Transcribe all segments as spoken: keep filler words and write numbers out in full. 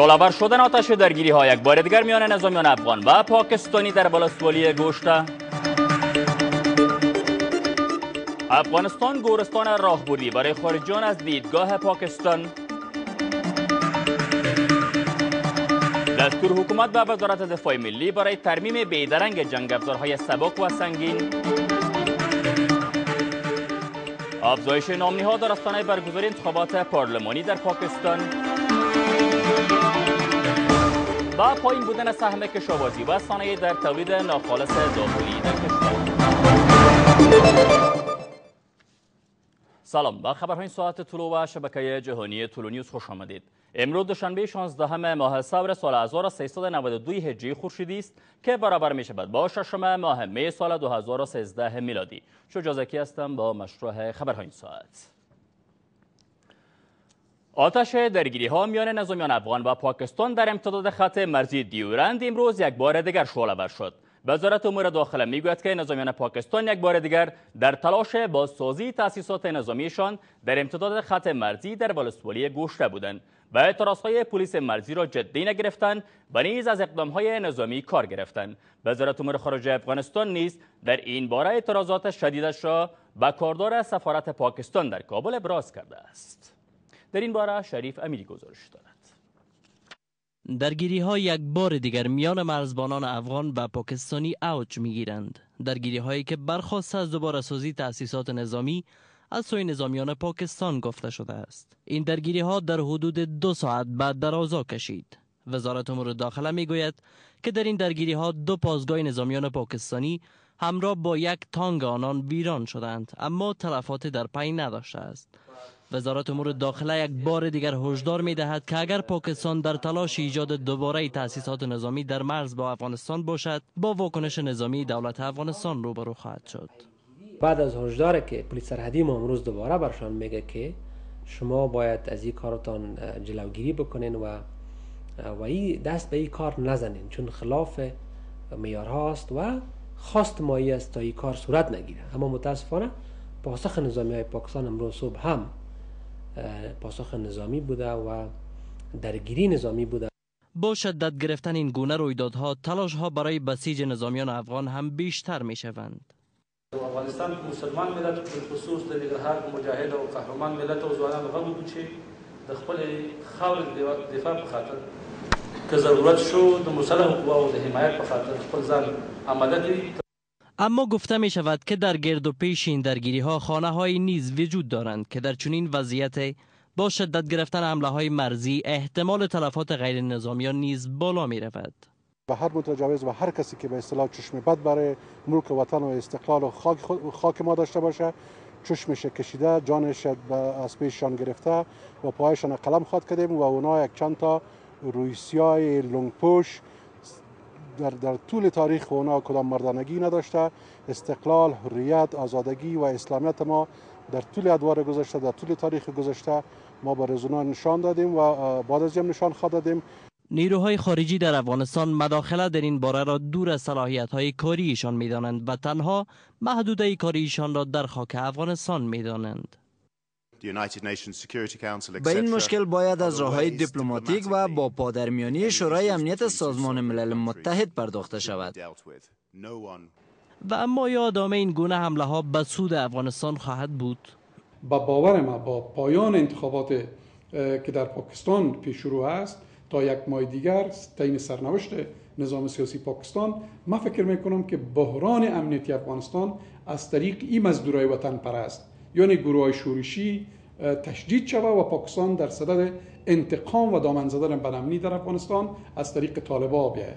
شعله‌ور شدن آتش درگیری‌ها یک بار دیگر میان نظامیان افغان و پاکستانی در بالاسوالی گوشته. افغانستان گورستان راهبردی برای خارجیان از دیدگاه پاکستان. دستور حکومت و وزارت دفاع ملی برای ترمیم بی‌درنگ جنگ افزارهای سبک و سنگین. افزایش نامنی‌ها در آستانه برگزاری انتخابات پارلمانی در پاکستان و پایین بودن سهم کشاورزی و صنایع در تولید ناخالص داخلی در کشور. سلام، با خبرهای این ساعت طلو و شبکه جهانی طلو نیوز خوش آمدید. امروز دوشنبه شانزدهم ماه سبر سال هزار و سیصد و نود و دو هجری خورشیدی است که برابر می شود با ششم ماه می سال دو هزار و سیزده میلادی. شجازکی هستم با مشروع خبرهای این ساعت. آتش درگیری ها میان نظامیان افغان و پاکستان در امتداد خط مرزی دیورند امروز یک بار دیگر شعله‌ور شد. وزارت امور داخله میگوید که نظامیان پاکستان یک بار دیگر در تلاش بازسازی تأسیسات نظامیشان در امتداد خط مرزی در بالاسوالی گوشته بودند و اعتراضهای پلیس مرزی را جدی نگرفتند و نیز از اقدامهای نظامی کار گرفتند. وزارت امور خارجه افغانستان نیز در این باره اعتراضات شدیدش را به کاردار سفارت پاکستان در کابل ابراز کرده است. در این باره شریف امیری گزارش دارد. درگیری ها یک بار دیگر میان مرزبانان افغان و پاکستانی اوج می گیرند. درگیری هایی که برخواسته از دوباره سازی تأسیسات نظامی از سوی نظامیان پاکستان گفته شده است. این درگیری ها در حدود دو ساعت بعد درازا کشید. وزارت امور داخله می گوید که در این درگیری ها دو پاسگاه نظامیان پاکستانی همراه با یک تانک آنان ویران شدند، اما تلفات در پی نداشته است. وزارت امور داخله یک بار دیگر هشدار می دهد که اگر پاکستان در تلاش ایجاد دوباره تأسیسات نظامی در مرز با افغانستان باشد، با واکنش نظامی دولت افغانستان روبرو خواهد شد. بعد از هشدار که پلیس سرحدی ما امروز دوباره برشان میگه که شما باید از این کارتان جلوگیری بکنین و و این دست به این کار نزنین، چون خلاف معیارها است و خواست مایی است تا این کار صورت نگیره. اما متاسفانه پاسخ نظامی های پاکستان امروز صبح هم پاسخ نظامی بوده و درگیری نظامی بوده. با شدت گرفتن این گونه رویدادها تلاشها برای بسیج نظامیان افغان هم بیشتر می شوند. افغانستان مسلمان ملت خصوص د نگهدار مجاهد او قهرمان ملت او ځوانان غو بود چې د خپل خاور دفاع په خاطر که ضرورت شو د مسلح قوا او د حمایت په خاطر خپل ځان آماده کړي. اما گفته می شود که در گرد و پیش این درگیری ها خانه های نیز وجود دارند که در چنین وضعیت با شدت گرفتن حمله های مرزی احتمال تلفات غیر نظامیان نیز بالا می رود. و هر متجاوز و هر کسی که به اصطلاح چشم بد برای ملک وطن و استقلال و خاک, خاک ما داشته باشه، چشمش کشیده، جانش از پیششان گرفته و پایشان قلم خواد کردیم و اونا یک چند تا روسیه های لنگپوش در, در طول تاریخ اونا کدام مردانگی نداشته. استقلال، حریت، آزادگی و اسلامیت ما در طول ادوار گذشته، در طول تاریخ گذشته ما به رزونا نشان دادیم و بعد از هم نشان خواهد دادیم. نیروهای خارجی در افغانستان مداخله در این باره را دور از صلاحیت‌های کاریشان می‌دانند و تنها محدوده کاریشان را در خاک افغانستان می‌دانند. به این مشکل باید از راه‌های دیپلماتیک و با پادرمیانی شورای امنیت سازمان ملل متحد پرداخته شود. و اما یادآور این گونه حمله ها به سود افغانستان خواهد بود. با باور ما با پایان انتخابات که در پاکستان پیش رو است تا یک ماه دیگر تعیین سرنوشت نظام سیاسی پاکستان، من فکر میکنم که بحران امنیتی افغانستان از طریق این مزدورای وطن پرست یعنی گروه های شورشی تشدید شود و پاکستان در صدد انتقام و دامن زدن بدامنی در افغانستان از طریق طالبان بیاید.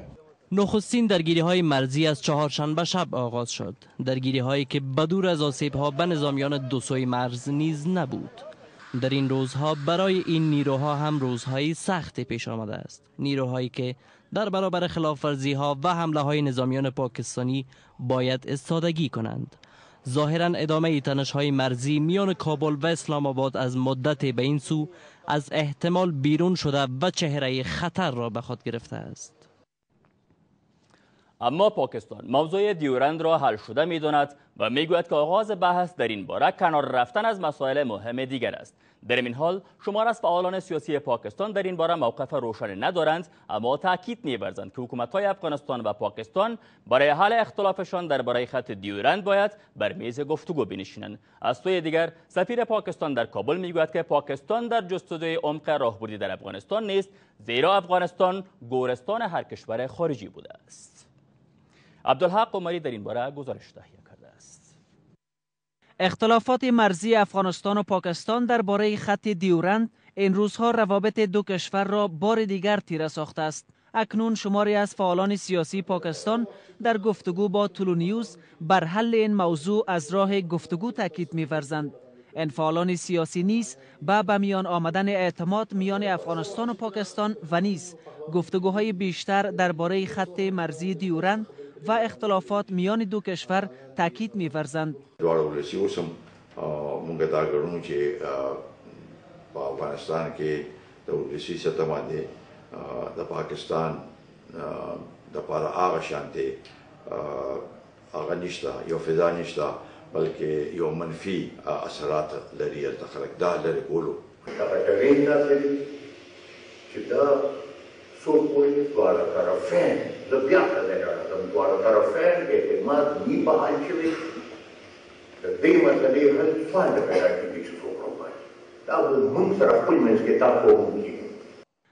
نخستین درگیری های مرزی از چهارشنبه شب آغاز شد. درگیری هایی که بدور از آسیب ها به نظامیان دو سوی مرز نیز نبود. در این روزها برای این نیروها هم روزهای سختی پیش آمده است. نیروهایی که در برابر خلاف ورزی ها و حمله های نظامیان پاکستانی باید استادگی کنند. ظاهرا ادامه تنش‌های مرزی میان کابل و اسلام آباد از مدت به این سو از احتمال بیرون شده و چهره خطر را به خود گرفته است. اما پاکستان موضوع دیورند را حل شده می داند و می گوید که آغاز بحث در این باره کنار رفتن از مسائل مهم دیگر است. در این حال شمار از فعالان سیاسی پاکستان در این باره موقف روشن ندارند، اما تاکید می‌ورزند که حکومت‌های افغانستان و پاکستان برای حل اختلافشان درباره خط دیورند باید بر میز گفتگو بنشینند. از سوی دیگر سفیر پاکستان در کابل می‌گوید که پاکستان در جستجوی عمق راهبردی در افغانستان نیست، زیرا افغانستان گورستان هر کشور خارجی بوده است. عبدالحق عمری در این باره گزارش تهیه کرده است. اختلافات مرزی افغانستان و پاکستان درباره خط دیورند این روزها روابط دو کشور را بار دیگر تیره ساخته است. اکنون شماری از فعالان سیاسی پاکستان در گفتگو با تولونیوز بر حل این موضوع از راه گفتگو تاکید می‌ورزند. این فعالان سیاسی نیز با به میان آمدن اعتماد میان افغانستان و پاکستان و نیز گفتگوهای بیشتر درباره خط مرزی دیورند و اختلافات میان دو کشور تاکید می‌ورزند. افغانستان که دولتی ستمانه د پاکستان د پاره هغه شانتي هغه نشته، یو فضا نشته، بلکې یو منفي اثرات لري د خلک دا لري کولو. هغه تغیر راځي چې دا څو پوهې دواړه طرفین د بیا لري دواړه طرفین کې خدمات نه بحال شوي د دې مسلې حل فایده پیدا کړي چې څوک راوړي دا موږ سره خپل منځ کې تفاهم.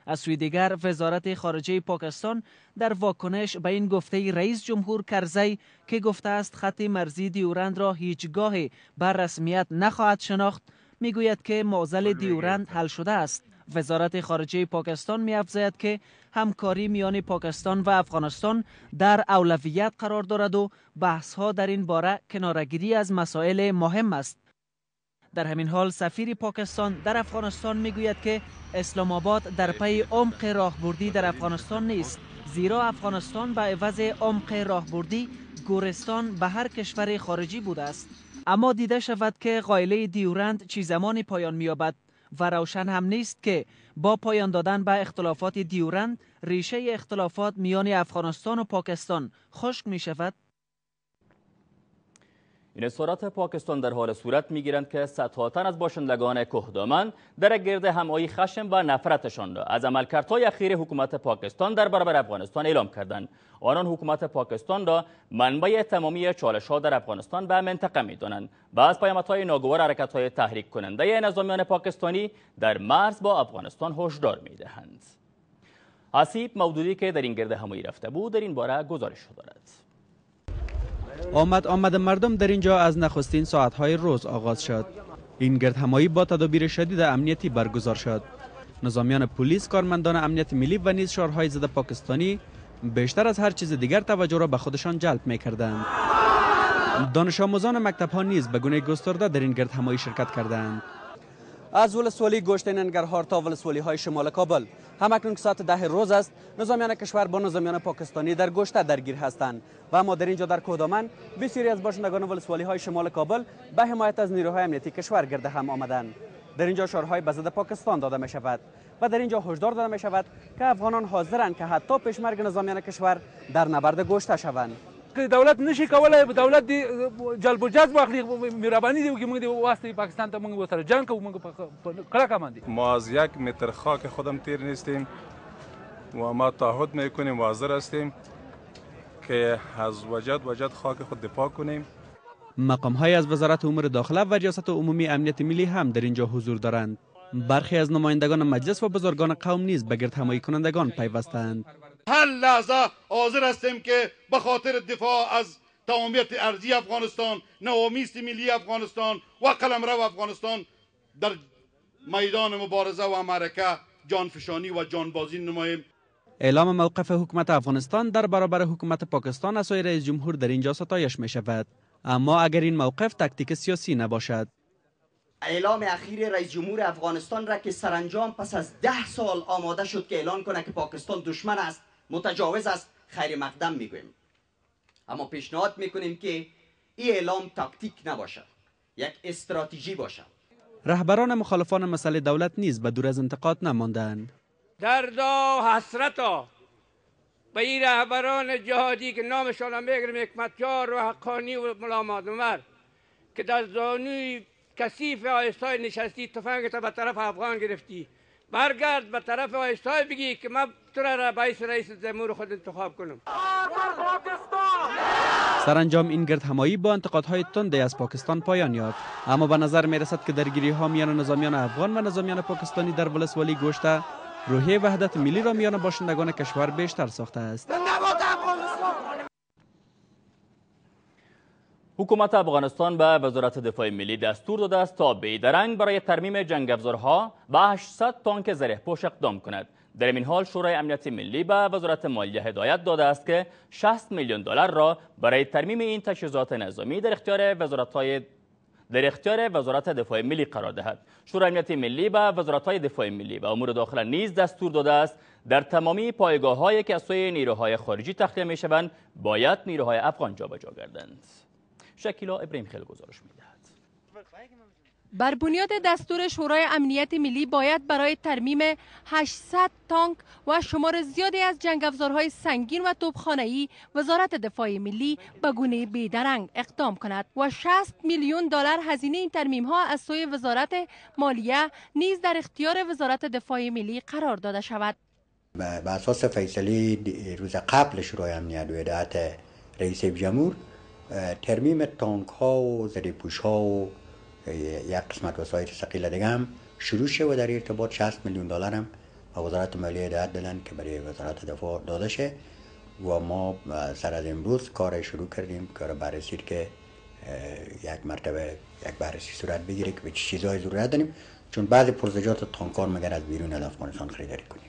از سوی دیگر وزارت خارجه پاکستان در واکنش به این گفته رئیس جمهور کرزی که گفته است خط مرزی دیورند را هیچگاه بر رسمیت نخواهد شناخت میگوید که معضل دیورند حل شده است. وزارت خارجه پاکستان می‌افزاید که همکاری میان پاکستان و افغانستان در اولویت قرار دارد و بحث‌ها در این باره کناره‌گیری از مسائل مهم است. در همین حال سفیر پاکستان در افغانستان میگوید که اسلام آباد در پی عمق راهبردی در افغانستان نیست، زیرا افغانستان به عوض عمق راهبردی گورستان به هر کشور خارجی بوده است. اما دیده شود که قائله دیورند چه زمانی پایان می‌یابد و روشن هم نیست که با پایان دادن به اختلافات دیورند ریشه اختلافات میان افغانستان و پاکستان خشک می‌شود. این اظهارات پاکستان در حال صورت میگیرند که صدها تن از باشندگان کهدامن در گرد همایی خشم و نفرتشان را از عملکردهای اخیر حکومت پاکستان در برابر افغانستان اعلام کردند. آنان حکومت پاکستان را منبع تمامی چالش‌ها در افغانستان و منطقه می‌دانند. بعض از پیامدهای ناگوار حرکت‌های تحریک کننده نظامیان پاکستانی در مرز با افغانستان هشدار می‌دهند. حسیب مودودی که در این گرد همایی رفته بود در این باره گزارش دارد. آمد آمد مردم در اینجا از نخستین ساعت‌های روز آغاز شد. این گردهمایی با تدابیر شدید امنیتی برگزار شد. نظامیان پلیس، کارمندان امنیت ملی و نیز شعارهای ضد پاکستانی بیشتر از هر چیز دیگر توجه را به خودشان جلب می‌کردند. دانش آموزان مکتب‌ها نیز به گونه گسترده در این گردهمایی شرکت کردند. از ولسوالی گوشتیننگرهار تا ولسوالی‌های شمال کابل همکنون که ساعت ده روز است، نظامیان کشور با نظامیان پاکستانی در گوشته درگیر هستند و ما در اینجا در کهدامن بسیاری از باشندگان ولسوالی‌های شمال کابل به حمایت از نیروهای امنیتی کشور گرد هم آمدند. در اینجا شعارهای به ضد پاکستان داده می شود و در اینجا هشدار داده می شود که افغانان حاضرند که حتی پیشمرگ نظامیان کشور در نبرد گوشته شوند. دولت نشی کولای دولت دی جلب و جذب واخلی مهربانی دی موږ دی واسطه پاکستان ته موږ سره جنگ کوو، موږ کلا کماندی ما از یک متر خاک خودم تیر نیستیم و ما تعهد میکنیم و حاضر هستیم که از وجد وجد خاک خود دفاع کنیم. مقام های از وزارت امور داخله و ریاست عمومی امنیت ملی هم در اینجا حضور دارند. برخی از نمایندگان مجلس و بزرگان قوم نیز به گرد همایی کنندگان پیوستند. هر لحظه حاضر هستیم که به خاطر دفاع از تمامیت ارضی افغانستان، نوامیست ملی افغانستان و قلمرو افغانستان در میدان مبارزه و معرکه جانفشانی و جانبازی نماییم. اعلام موقف حکومت افغانستان در برابر حکومت پاکستان از سوی رئیس جمهور در اینجا ستایش می شود، اما اگر این موقف تاکتیک سیاسی نباشد. اعلام اخیر رئیس جمهور افغانستان را که سرانجام پس از ده سال آماده شد که اعلان کند که پاکستان دشمن است، متجاوز است، خیر مقدم میگویم. اما پیشنهاد میکنیم که این اعلام تاکتیک نباشد، یک استراتژی باشد. رهبران مخالفان مسئله دولت نیز به دور از انتقاد نماندند. دردا حسرتا به این رهبران جهادی که نامشان را میگرم حکمتیار و حقانی و ملامادمر که در زانوی کثیف آیستای نشستی، تفنگت به طرف افغان گرفتی، برگرد به طرف آیستای بگی که من تو را رئیس رئیس جمهور خود انتخاب کنم. سرانجام این گرد همایی با انتقادهای تندی از پاکستان پایان یافت، اما به نظر می رسد که درگیری ها میان نظامیان افغان و نظامیان پاکستانی در ولسوالی گوشته روحیه وحدت ملی را میان باشندگان کشور بیشتر ساخته است. حکومت افغانستان به وزارت دفاع ملی دستور داده است تا بی‌درنگ برای ترمیم جنگ افزارها به هشتصد تانک زره‌پوش اقدام کند. در این حال شورای امنیت ملی به وزارت مالیه هدایت داده است که شصت میلیون دلار را برای ترمیم این تجهیزات نظامی در اختیار وزارت‌های در اختیار وزارت دفاع ملی قرار دهد. شورای امنیت ملی به وزارت‌های دفاع ملی و امور داخلی نیز دستور داده است در تمامی پایگاه‌هایی که از سوی نیروهای خارجی تخلیه می‌شوند باید نیروهای افغان جابجا گردند. شکیلا ابراهیم خیل گزارش می‌دهد. بر بنیاد دستور شورای امنیت ملی باید برای ترمیم هشتصد تانک و شمار زیادی از جنگ افزارهای سنگین و توپخانه‌ای وزارت دفاع ملی به گونه بی‌درنگ اقدام کند و شصت میلیون دلار هزینه این ترمیم‌ها از سوی وزارت مالیه نیز در اختیار وزارت دفاع ملی قرار داده شود. بر اساس فیصله روز قبل شورای امنیت و هدایت رئیس جمهور، ترمیم تانک ها و زره‌پوش ها و یک قسمت وسایل ثقیل دیگه هم شروع شد و در ارتباط شصت میلیون دلار هم وزارت مالیه هدایت دادن که برای وزارت دفاع داده شه و ما سر از امروز کار شروع کردیم، کار بررسی که یک مرتبه یک بررسی صورت بگیره که به چه چیزهای ضرورت داریم، چون بعضی پروژه‌جات تانک‌ها مگر از بیرون از افغانستان خریداری کنیم.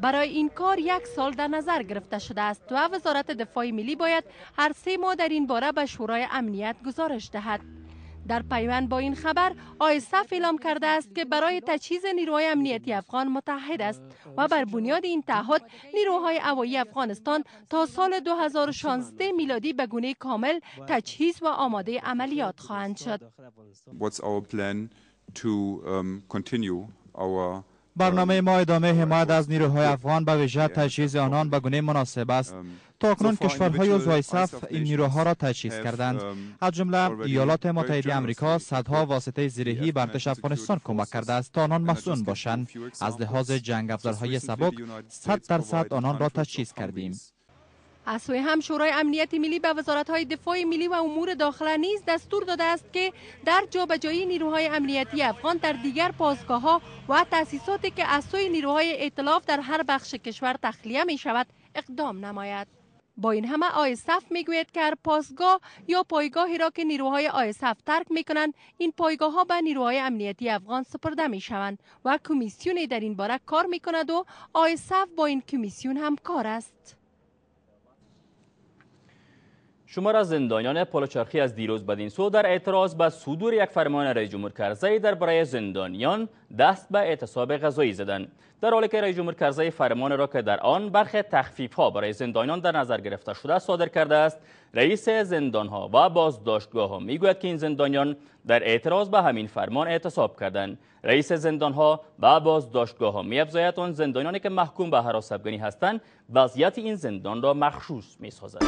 برای این کار یک سال در نظر گرفته شده است و وزارت دفاع ملی باید هر سه ماه در این باره به شورای امنیت گزارش دهد. در پیوند با این خبر آیساف اعلام کرده است که برای تجهیز نیروهای امنیتی افغان متحد است و بر بنیاد این تعهد نیروهای هوایی افغانستان تا سال دو هزار و شانزده میلادی به گونه کامل تجهیز و آماده عملیات خواهند شد. برنامه ما ادامه حمایت از نیروهای افغان به ویژه تجهیز آنان به گونه مناسب است. تاکنون کشورهای عضو آیساف این نیروها را تجهیز کردند. از جمله ایالات متحده آمریکا صدها واسطه زیرهی به ارتش افغانستان کمک کرده است تا آنان مصون باشند. از لحاظ جنگ افزارهای سبک صد درصد آنان را تجهیز کردیم. از سوی هم شورای امنیت ملی به وزارت‌های دفاع ملی و امور داخلی نیز دستور داده است که در جابجایی نیروهای امنیتی افغان در دیگر پاسگاه‌ها و تأسیساتی که از سوی نیروهای ائتلاف در هر بخش کشور تخلیه می‌شود اقدام نماید. با این همه آیساف میگوید که هر پاسگاه یا پایگاهی را که نیروهای آیساف ترک می‌کنند، این پایگاه‌ها به نیروهای امنیتی افغان سپرده می‌شوند و کمیسیونی در این باره کار می‌کند و آیساف با این کمیسیون همکار است. شمار زندانیان پلوچرخی از دیروز بدین سو در اعتراض به صدور یک فرمان رئیس جمهور کرزی درباره زندانیان دست به اعتصاب غذایی زدند، در حالی که رئیس جمهور کرزی فرمان را که در آن برخی تخفیف‌ها برای زندانیان در نظر گرفته شده صادر کرده است. رئیس زندان‌ها و بازداشتگاه‌ها میگوید که این زندانیان در اعتراض به همین فرمان اعتصاب کردند. رئیس زندان‌ها و بازداشتگاه‌ها می‌افزاید آن زندانیانی که محکوم به حراس افغانی هستند وضعیت این زندان را مخشوش می‌سازد.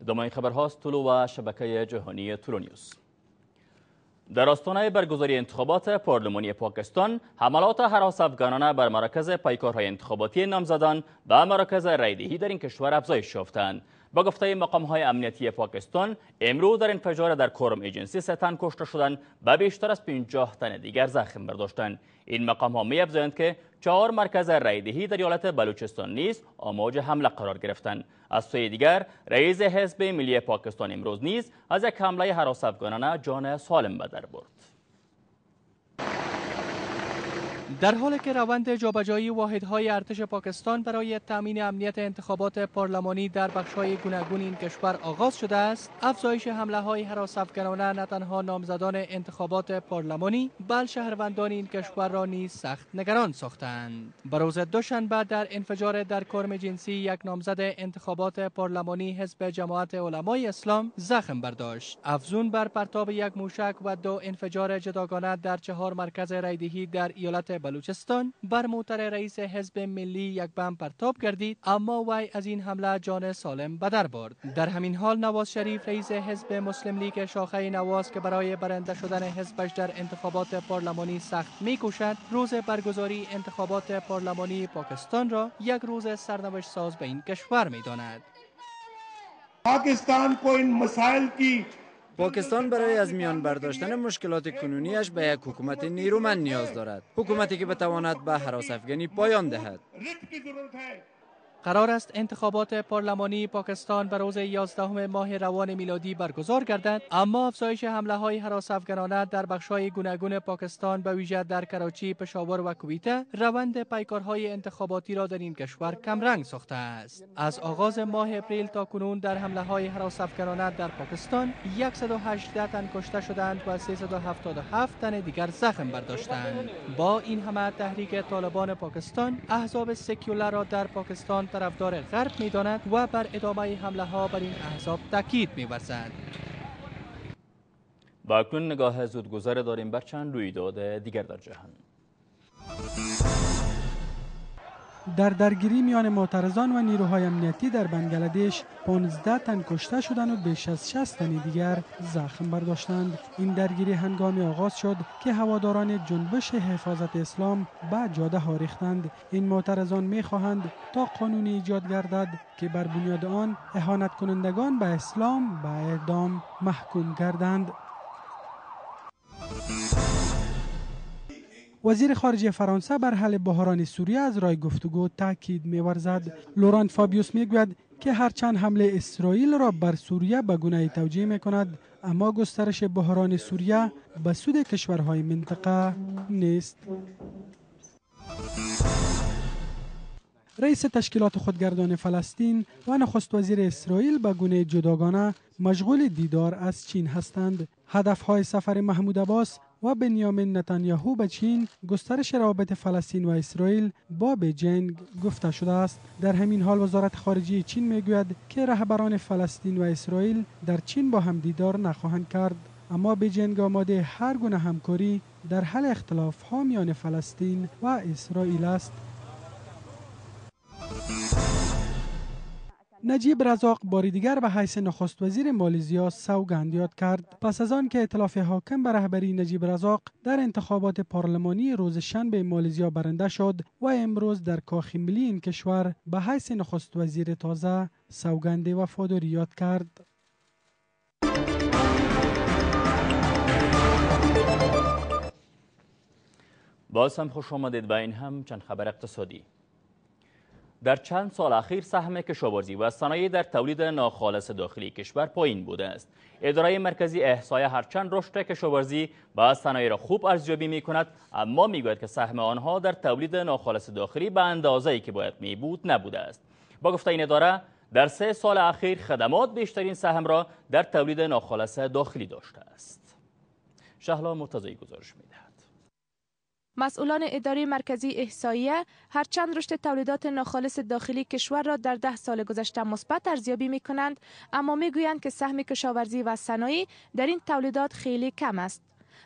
ادامه این خبرهاست تولو و شبکه جهانی تولونیوز. در آستانه برگزاری انتخابات پارلمانی پاکستان، حملات هراس افغانانه بر مراکز پایکارهای انتخاباتی نامزدان و مراکز رای‌دهی در این کشور افزایش یافتند. با گفته مقام‌های امنیتی پاکستان، امروز در انفجار در کورم ایجنسی سه تن کشته شدند و بیشتر از پنجاه تن دیگر زخم برداشتند. این مقام‌ها می‌افزایند که چهار مرکز رای‌دهی در ایالت بلوچستان نیز آماج حمله قرار گرفتند. از سوی دیگر، رئیس حزب ملی پاکستان امروز نیز از یک حمله هراس افغانانه جان سالم به در برد. در حالی که روند جابجایی واحدهای ارتش پاکستان برای تامین امنیت انتخابات پارلمانی در بخش‌های گوناگون این کشور آغاز شده است، افزایش حمله‌های هراس افکنانه نه تنها نامزدان انتخابات پارلمانی، بلکه شهروندان این کشور را نیز سخت نگران ساختند. بروز دوشنبه در انفجار در کرم جنسی یک نامزد انتخابات پارلمانی حزب جماعت علمای اسلام زخم برداشت. افزون بر پرتاب یک موشک و دو انفجار جداگانه در چهار مرکز رای‌دهی در ایالت بلوچستان بلوچستان بر موتر رئیس حزب ملی یک بم پرتاب گردید، اما وی از این حمله جان سالم به در برد. در همین حال نواز شریف رئیس حزب مسلم لیگ شاخه نواز که برای برنده شدن حزبش در انتخابات پارلمانی سخت می‌کوشد، روز برگزاری انتخابات پارلمانی پاکستان را یک روز سرنوشت ساز به این کشور می‌داند. پاکستان کو این مسائل کی پاکستان برای از میان برداشتن مشکلات کنونیش به یک حکومت نیرومند نیاز دارد، حکومتی که بتواند به هراس افغانی پایان دهد. قرار است انتخابات پارلمانی پاکستان به روز یازدهم ماه روان میلادی برگزار گردد، اما افزایش حمله های هراس افغنانه در بخش‌های گوناگون پاکستان به ویژه در کراچی، پشاور و کویته روند پیکارهای انتخاباتی را در این کشور کمرنگ ساخته است. از آغاز ماه اپریل تا کنون در حمله های هراس افغنانه در پاکستان صد و هجده تن کشته شدند و سیصد و هفتاد و هفت تن دیگر زخم برداشتند. با این همه تحریک طالبان پاکستان احزاب سکولار را در پاکستان طرفدار غرب می داند و بر ادامه حمله ها بر این احزاب تاکید می ورزد. با اکنون نگاه زودگذر داریم بر چند رویداد دیگر در جهان. در درگیری میان معترضان و نیروهای امنیتی در بنگلادش پانزده تن کشته شدند و بیش از شصت تن دیگر زخم برداشتند. این درگیری هنگامی آغاز شد که هواداران جنبش حفاظت اسلام به جاده ها ریختند. این معترضان میخواهند تا قانونی ایجاد گردد که بر بنیاد آن اهانت کنندگان به اسلام به اعدام محکوم گردند. وزیر خارجه فرانسه بر حل بحران سوریه از راه گفتگو تاکید می‌ورزد. لوران فابیوس میگوید که هرچند حمله اسرائیل را بر سوریه به گونه‌ای توجیه می‌کند، اما گسترش بحران سوریه به سود کشورهای منطقه نیست. رئیس تشکیلات خودگردان فلسطین و نخست وزیر اسرائیل به گونه جداگانه مشغول دیدار از چین هستند. هدف‌های سفر محمود عباس و بنیامین نتانیاهو به چین گسترش روابط فلسطین و اسرائیل با بیجینگ گفته شده است. در همین حال وزارت خارجه چین میگوید که رهبران فلسطین و اسرائیل در چین با هم دیدار نخواهند کرد، اما بیجینگ آماده هر گونه همکاری در حل اختلاف‌ها میان فلسطین و اسرائیل است. نجیب رزاق باری دیگر به حیث نخست وزیر مالزیا سوگند یاد کرد، پس از آن که ائتلاف حاکم به رهبری نجیب رزاق در انتخابات پارلمانی روز شنبه مالزیا برنده شد و امروز در کاخ ملی این کشور به حیث نخست وزیر تازه سوگند وفاداری یاد کرد. باز هم خوش آمدید و این هم چند خبر اقتصادی. در چند سال اخیر سهم کشاورزی و صنایع در تولید ناخالص داخلی کشور پایین بوده است. اداره مرکزی احصایه هرچند رشد کشاورزی و صنایع را خوب ارزیابی می کند، اما میگوید که سهم آنها در تولید ناخالص داخلی به اندازه‌ای که باید می بود نبوده است. با گفته این اداره در سه سال اخیر خدمات بیشترین سهم را در تولید ناخالص داخلی داشته است. شهلا مرتضی گزارش می‌دهد. مسئولان اداره مرکزی احصایه هرچند رشد تولیدات ناخالص داخلی کشور را در ده سال گذشته مثبت ارزیابی می کنند، اما می گویند که سهم کشاورزی و صنایع در این تولیدات خیلی کم است.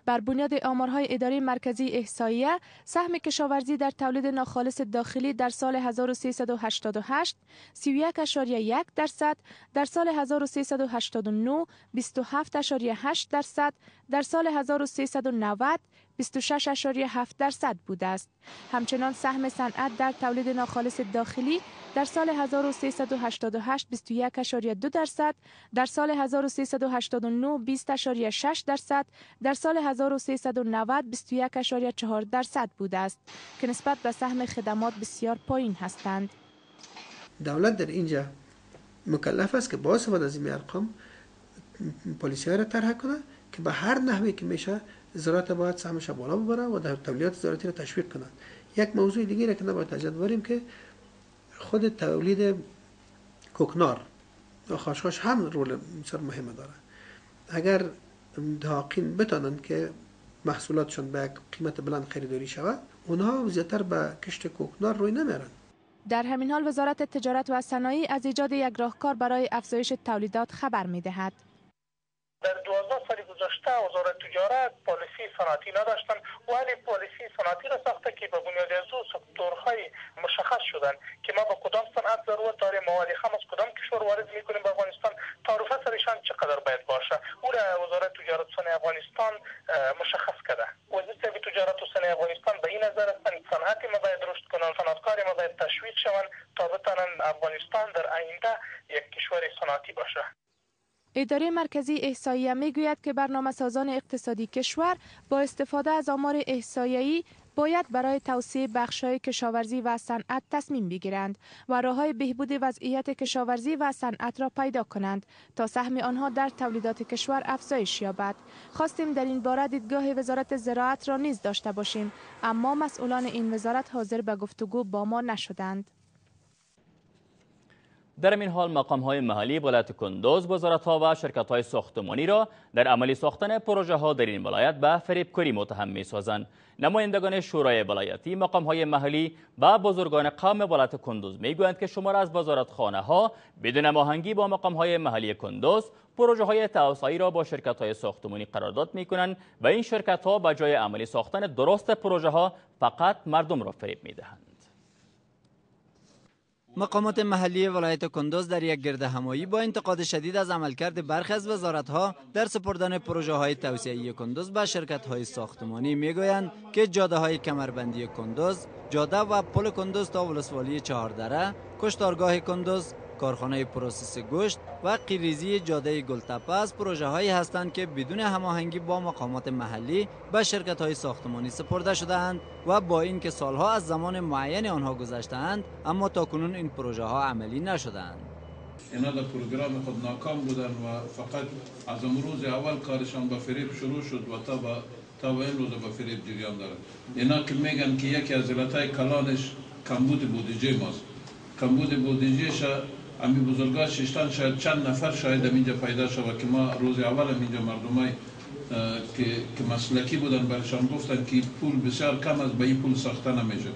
بر بنیاد آمارهای اداره مرکزی احصایه، سهم کشاورزی در تولید ناخالص داخلی در سال هزار و سیصد و هشتاد و هشت سی و یک ممیز یک درصد، در سال هزار و سیصد و هشتاد و نه بیست و هفت ممیز هشت درصد، در سال هزار و سیصد و نود بیست و شش ممیز هفت درصد بوده است. همچنان سهم صنعت در تولید ناخالص داخلی در سال هزار و سیصد و هشتاد و هشت بیست و یک ممیز دو درصد، در سال هزار و سیصد و هشتاد و نه بیست و شش ممیز شش درصد، در سال هزار و سیصد و نود بیست و یک ممیز چهار درصد بوده است که نسبت به سهم خدمات بسیار پایین هستند. دولت در اینجا مکلف است که با استفاده از این ارقام پالیسی را طرح کنه که به هر نحوی که میشه زراعت باید سهمش بالا ببره و در تولیدات زراعتی را تشویق کنند. یک موضوع دیگه را که نباید از یاد ببریم که خود تولید کوکنار و خاشخاش هم رول بسیار مهم داره. اگر دهاقین بتانند که محصولاتشون به قیمت بلند خریداری شود، اونها زیادتر به کشت کوکنار روی نمیرند. در همین حال وزارت تجارت و صنایع از ایجاد یک راهکار برای افزایش تولیدات خبر میدهد. در دوازده سال گذشته وزارت تجارت پالیسی صنعتی نداشتند اقبال پالیسی صنعتی را ساخته که به بنیاد از او سکتورهای مشخص شدن که ما به کدام صنعت ضرورت داریم، مواد خام از کدام کشور وارد میکنیم به افغانستان، تعرفه سرشان چقدر باید باشه. او را وزارت تجارت صنعت افغانستان مشخص کرده. وزیر تجارت صنعت افغانستان به این نظر است که صنعت ما باید رشد کنند، صنعتکار ما باید تشویق شوند تا بتوانند افغانستان در آینده یک کشور صنعتی باشه. اداره مرکزی احصاییه میگوید که برنامه سازان اقتصادی کشور با استفاده از آمار احصایه‌ای باید برای توسعه بخش‌های کشاورزی و صنعت تصمیم بگیرند و راه‌های بهبود وضعیت کشاورزی و صنعت را پیدا کنند تا سهم آنها در تولیدات کشور افزایش یابد. خواستیم در این باره دیدگاه وزارت زراعت را نیز داشته باشیم، اما مسئولان این وزارت حاضر به گفتگو با ما نشدند. در این حال مقام های محلی ولایت کندوز وزارت ها و شرکت های ساختمانی را در عملی ساختن پروژه ها در این ولایت به فریبکاری متهم می سازند. نمایندگان شورای ولایتی، مقام های محلی و بزرگان قوم ولایت کندوز می گویند که شمار از وزارت خانه ها بدون هماهنگی با مقام های محلی کندوز پروژه های توسعه‌ای را با شرکت های ساختمانی قرارداد می کنند و این شرکت ها به جای عملی ساختن درست پروژه ها فقط مردم را فریب می دهند. مقامات محلی ولایت کندوز در یک گرد همایی با انتقاد شدید از عملکرد برخی از وزارت‌ها در سپردن پروژه‌های توسعه‌ای کندوز به شرکت‌های ساختمانی می‌گویند که جاده‌های کمربندی کندوز، جاده و پل کندوز تا ولسوالی چهاردره، کشتارگاه کندوز، کارخانه پروسس گوشت و قیریزی جاده گلتپه از پروژه‌هایی هستند که بدون هماهنگی با مقامات محلی به شرکت‌های ساختمانی سپرده شده‌اند و با اینکه سالها از زمان معین آنها گذشته‌اند اما تاکنون این پروژه‌ها عملی نشده‌اند. اینا در پروگرام خود ناکام بودند و فقط از امروز اول کارشان به فریب شروع شد و تا به تا به امروز به فریب جریان دارد. اینا که میگن که یکی از علت‌های کلانش کمبود بودجه ماست. کمبود بودجه‌ش امی بزرگا ششتن شاید چند نفر شاید اینجا پیدا شود که ما روز اول اینجا مردمای که که مسلکی بودن برشان گفتن که پول بسیار کم از به این پول ساختن نمیشه.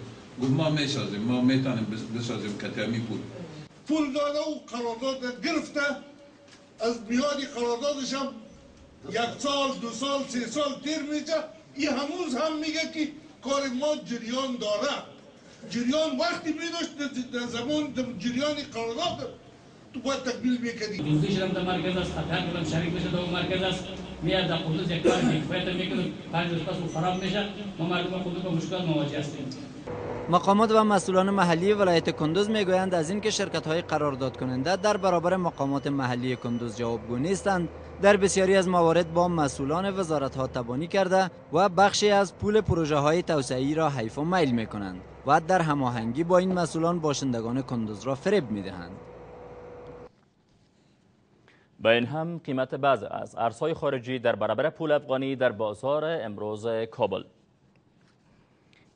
گفت ما میسازیم، ما میتونیم بسازیم که امی پول پول داده و قرارداد گرفته، از میاد قراردادش هم یک سال دو سال سه سال دیر میشه. این هنوز هم میگه که کار ما جریان داره. جریان وقتی میداشت در زمان جریان قرارداد تو باید تکمیل میکردی. دوزی شدم در مرکز است، خطیان کردم شریک میشه در مرکز است، میاد در قدوس یک کار میکفیت میکنم، پنج روز پس او خراب میشه، ما مردم قدوس با مشکل مواجه هستیم. مقامات و مسئولان محلی ولایت کندوز میگویند از اینکه شرکت‌های قرارداد کننده در برابر مقامات محلی کندوز جوابگو نیستند، در بسیاری از موارد با مسئولان وزارت‌ها تبانی کرده و بخشی از پول پروژه‌های توسعه‌ای را حیف و میل میکنند و در هماهنگی با این مسئولان باشندگان کندوز را فریب میدهند. با این هم قیمت بعض از ارزهای خارجی در برابر پول افغانی در بازار امروز کابل.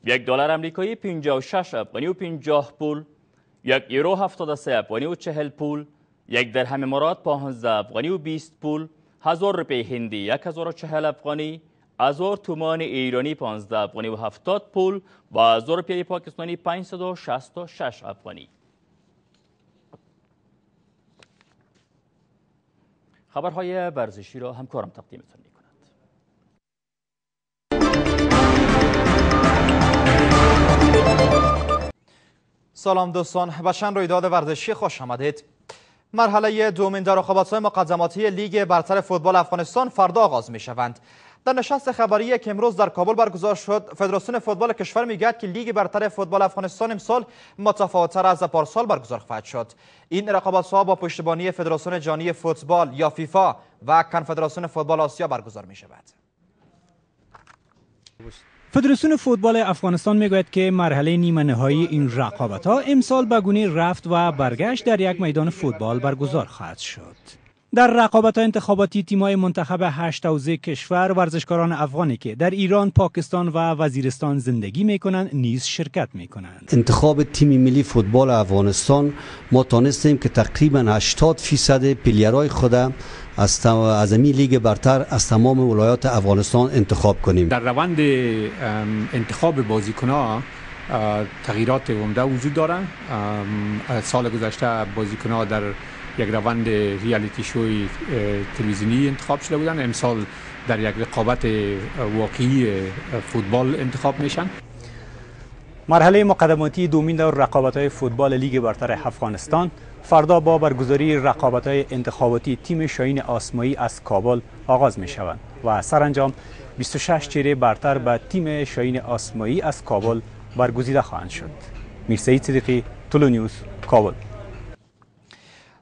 یک دلار امریکایی پنجاه و شش افغانی و پنجاه پول، یک یورو هفتاد و سه افغانی و چهل پول، یک درهم امارات پانزده افغانی و بیست پول، هزار روپیه هندی هزار و چهل افغانی، هزار تومان ایرانی پانزده افغانی و هفتاد پول و هزار روپیه پاکستانی پانصد و شصت و شش افغانی. خبرهای ورزشی را همکارم تقدیمتان می‌کند. سلام دوستان، به چند رویداد ورزشی خوش آمدید. مرحله دومین در رقابت‌های مقدماتی لیگ برتر فوتبال افغانستان فردا آغاز می‌شوند. در نشست خبری که امروز در کابل برگزار شد، فدراسیون فوتبال کشور میگوید که لیگ برتر فوتبال افغانستان امسال متفاوت‌تر از پارسال برگزار خواهد شد. این رقابت‌ها با پشتیبانی فدراسیون جهانی فوتبال یا فیفا و کنفدراسیون فوتبال آسیا برگزار می‌شود. فدراسیون فوتبال افغانستان میگوید که مرحله نیمه نهایی این رقابت‌ها امسال به گونه رفت و برگشت در یک میدان فوتبال برگزار خواهد شد. در رقابت‌های انتخاباتی تیم‌های منتخب هشت حوزه کشور، ورزشکاران افغانی که در ایران، پاکستان و وزیرستان زندگی می‌کنند نیز شرکت می‌کنند. انتخاب تیم ملی فوتبال افغانستان ما تانستیم که تقریباً هشتاد درصد پلیرای خود از از این لیگ برتر از تمام ولایات افغانستان انتخاب کنیم. در روند انتخاب بازیکن‌ها تغییرات عمده وجود دارند. سال گذشته بازیکن‌ها در یک روند ریالیتی شوی تلویزیونی انتخاب شده بودن، امسال در یک رقابت واقعی فوتبال انتخاب میشن. مرحله مقدماتی دومین دور رقابت‌های فوتبال لیگ برتر افغانستان فردا با برگزاری رقابت‌های انتخاباتی تیم شاهین آسمایی از کابل آغاز می‌شوند و سرانجام بیست و شش چهره برتر به تیم شاهین آسمایی از کابل برگزیده خواهند شد. میرسید صدیقی، تولونیوز، کابل.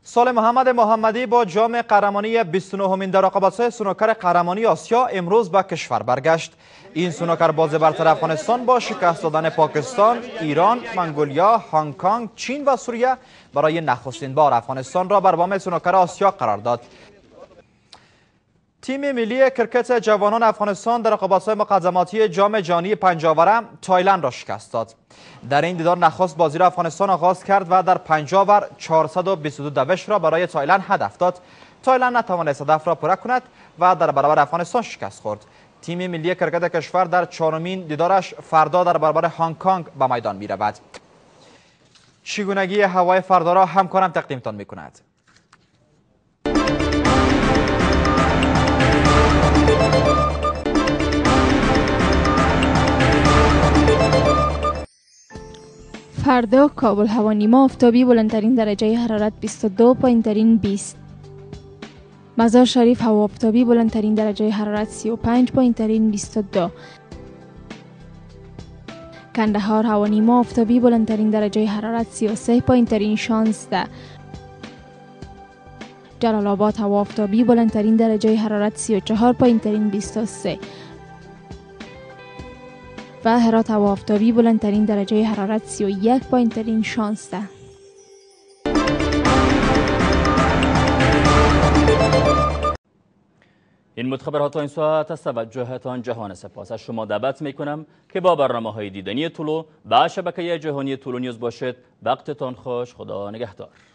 سال محمد محمدی با جام قهرمانی بیست و نهمین در رقابت‌های سنوکر قهرمانی آسیا امروز به کشور برگشت. این سنوکر باز برتر افغانستان با شکست دادن پاکستان، ایران، منگولیا، هنگ کنگ، چین و سوریه برای نخستین بار افغانستان را بر بام سنوکر آسیا قرار داد. تیم ملی کرکت جوانان افغانستان در رقابت‌های مقدماتی جام جهانی پنجاوره تایلند را شکست داد. در این دیدار نخست بازی را افغانستان آغاز کرد و در پنجاور چهارصد و بیست و دو دوش را برای تایلند هدف داد. تایلند نتوانست هدف را پوره کند و در برابر افغانستان شکست خورد. تیم ملی کرکت کشور در چهارمین دیدارش فردا در برابر هنگ کنگ به میدان می‌رود. چگونگی هوای فردا را همکارم تقدیمتان می‌کند. فردا کابل هوا نیمه آفتابی، بلندترین درجه حرارت بیست و دو، پایینترین بیست. مزار شریف هوا آفتابی، بلندترین درجه حرارت سی و پنج، پایینترین بیست و دو. کندهار هوا نیمه آفتابی، بلندترین درجه حرارت سی و سه، پایینترین شانزده. جلال آباد هوا آفتابی، بلندترین درجه حرارت سی و چهار، پایینترین بیست و سه. و هرات هوا آفتابی، بلندترین درجه حرارت سی و یک، پایینترین شانزده. این متخبرها تا این ساعت از توجهتان جهان سپاس. از شما دعوت میکنم که با برنامه های دیدنی طلو به شبکه جهانی تولو نیوز باشد. وقتتان خوش، خدا نگهدار.